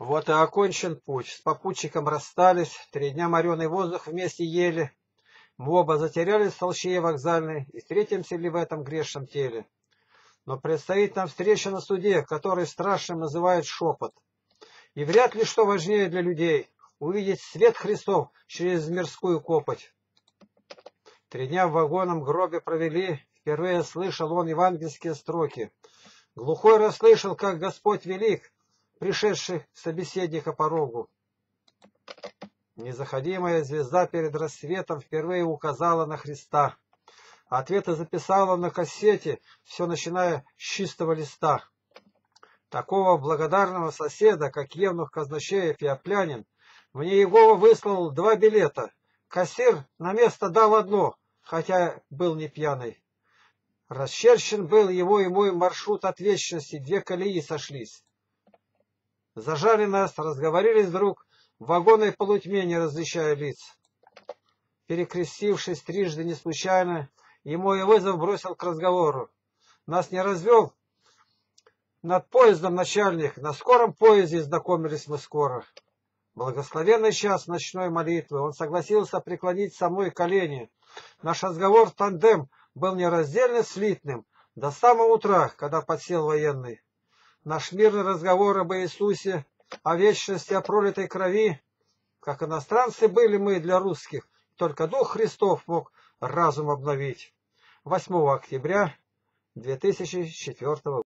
Вот и окончен путь. С попутчиком расстались, 3 дня мореный воздух вместе ели. Мы оба затерялись в толще вокзальной, и встретимся ли в этом грешном теле. Но предстоит нам встреча на суде, который страшным называют шепот. И вряд ли что важнее для людей — увидеть свет Христов через мирскую копоть. 3 дня в вагонном гробе провели, впервые слышал он евангельские строки. Глухой расслышал, как Господь велик, пришедший собеседника порогу. Незаходимая звезда перед рассветом впервые указала на Христа. Ответы записала на кассете, все начиная с чистого листа. Такого благодарного соседа, как евнух казначеев и оплянин, мне Иегова выслал 2 билета. Кассир на место дал одно, хотя был не пьяный. Расчерчен был его и мой маршрут от вечности, 2 колеи сошлись. Зажали нас, разговорились вдруг, в вагонной полутьме не различая лиц. Перекрестившись 3-жды не случайно, ему и вызов бросил к разговору. Нас не развел над поездом начальник, на скором поезде знакомились мы скоро. Благословенный час ночной молитвы, он согласился преклонить со мной колени. Наш разговор в тандем был нераздельно слитным до самого утра, когда подсел военный. Наш мирный разговор об Иисусе, о вечности, о пролитой крови, как иностранцы были мы для русских, только Дух Христов мог разум обновить. 8 октября 2004 года.